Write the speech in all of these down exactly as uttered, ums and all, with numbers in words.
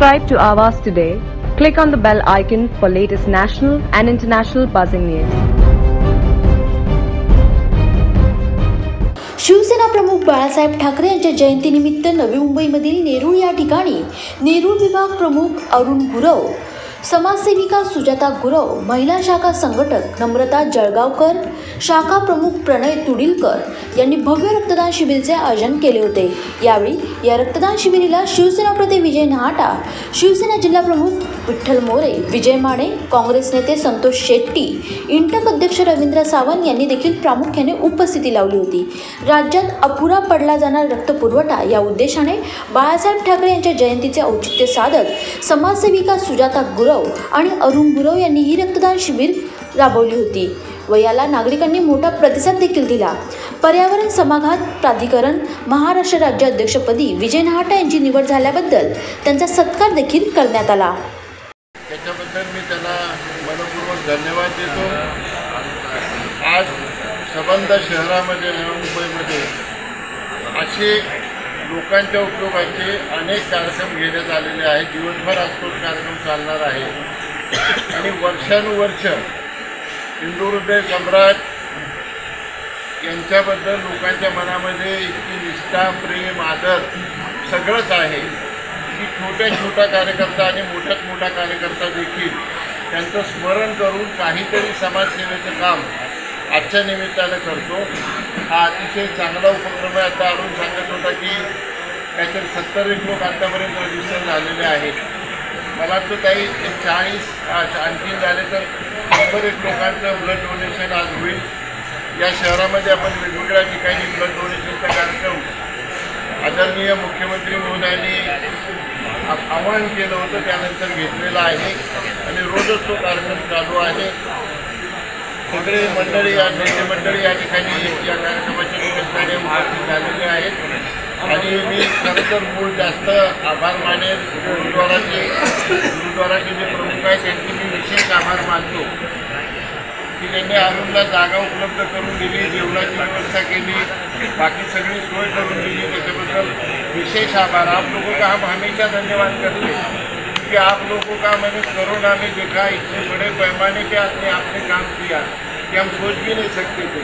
Subscribe to Avas today. Click on the bell icon for latest national and international buzzing news. Shiv Sena प्रमुख बाळासाहेब ठाकरे यांच्या जयंतीनिमित्त नवी मुंबईमधील नेरूळ या ठिकाणी नेरूळ विभाग प्रमुख अरुण गुरव, समाजसेविका सुजाता गुरव, महिला शाखा संघटक नम्रता जळगावकर, शाखा प्रमुख प्रणय तुडिलकर यांनी भव्य रक्तदान शिबिराचे आयोजन केले होते। यावेळी या रक्तदान शिबिराला शिवसेना प्रमुख विजय नाहटा, शिवसेना जिल्हा प्रमुख विठ्ठल मोरे, विजय माने, काँग्रेस नेते संतोष शेट्टी, इंटक अध्यक्ष रविन्द्र सावंत यांनी देखील प्रामुख्याने उपस्थिती लावली होती। राज्यात अपुरा पडला जाणारा रक्तपुरवठा या उद्देशाने बाळासाहेब ठाकरे यांच्या जयंतीचे औचित्य साधत समाजसेविका सुजाता गुरव आणि अरुण गुरव यांनी ही रक्तदान शिबिर राबवली होती व याला नागरिकांनी मोठा प्रतिसाद देखील दिला। पर्यावरण समाघात प्राधिकरण महाराष्ट्र राज्य अध्यक्षपदी विजय नाहटा यांची निवड झाल्याबद्दल त्यांचा सत्कार देखील करण्यात आला। त्याच्याबद्दल मी त्याला मनपूर्वक धन्यवाद देतो। आज सबंध शहरामध्ये मुंबईमध्ये असे लोकांच्या उपयोगाचे अनेक कार्यक्रम घेण्यात आलेले आहेत। दिवसभर आजकाल कार्यक्रम चालणार आहे आणि वर्षानुवर्ष इंदूर हृदय सम्राट यांच्याबद्दल लोकांच्या मनामध्ये इतकी निष्ठा, प्रेम, आदर सगळंच आहे की छोट्या छोटा कार्यकर्ता आणि मोठ्यात मोठा कार्यकर्ता देखील त्यांचं स्मरण करून काहीतरी समाजसेवेचं काम आजच्या निमित्ताने करतो। हा अतिशय चांगला उपक्रम आहे। आता अरुण सांगत होता की काहीतरी सत्तर एक लोक आतापर्यंत रजिस्टर झालेले आहेत। मला तो काही चाळीस आणखी झाले तर शंभर एक लोकांचं ब्लड डोनेशन आज होईल। या शहरामध्ये आपण वेगवेगळ्या ठिकाणी ब्लड डोनेशनचा कार्यक्रम आदरणीय मुख्यमंत्री महोदयांनी आवाहन केलं होतं, त्यानंतर घेतलेला आहे आणि रोजच तो कार्यक्रम चालू आहे। सगळे मंडळी या नेते मंडळी या ठिकाणी या कार्यक्रमाच्या निमित्ताने उपस्थित झालेले आहेत आणि मी खरंतर मूळ जास्त आभार मानेन गुरुद्वाराचे गुरुद्वाराचे जे प्रमुख आहेत त्यांचे मी विशेष आभार मानतो की त्यांनी अरुणला जागा उपलब्ध करून दिली, जेवणाची व्यवस्था केली, बाकी सगळी सोय करून दिली। त्याच्याबद्दल विशेष आभार। आप लोगों का हम हमेशा धन्यवाद करते कि आप लोगों का मैंने कोरोना में देखा इतने बड़े पैमाने पे आपने आपने काम किया कि हम सोच भी नहीं सकते थे।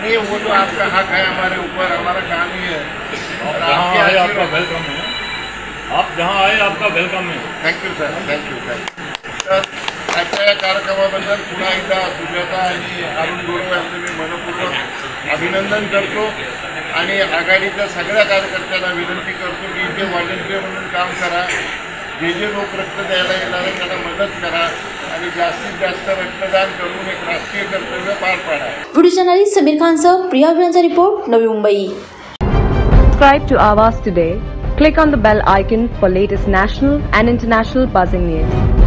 नहीं, वो तो आपका हक है हमारे ऊपर, हमारा काम ही है। और आपके आए आपका वेलकम है, आप जहाँ आए आपका वेलकम है। Thank you sir, thank you sir. आजच्या या कार्यक्रमाबद्दल पुन्हा एकदा सुजाता आणि अरुण गोरे यांचं मी मनपूर्वक अभिनंदन करतो आणि आघाडीच्या सगळ्या कार्यकर्त्यांना विनंती करतो की इथे व्हॉलंटियर म्हणून काम करा। जे जे लोक रक्त द्यायला येणार आहेत त्यांना मदत करा आणि जास्तीत जास्त रक्तदान करून एक राष्ट्रीय कर्तव्य पार पाडा। व्हिडिओ जर्नलिस्ट समीर खानसह प्रिया अभियानचा report, Navi Mumbai. Subscribe to Awaaz today. Click on the bell icon for latest national and international buzzing news.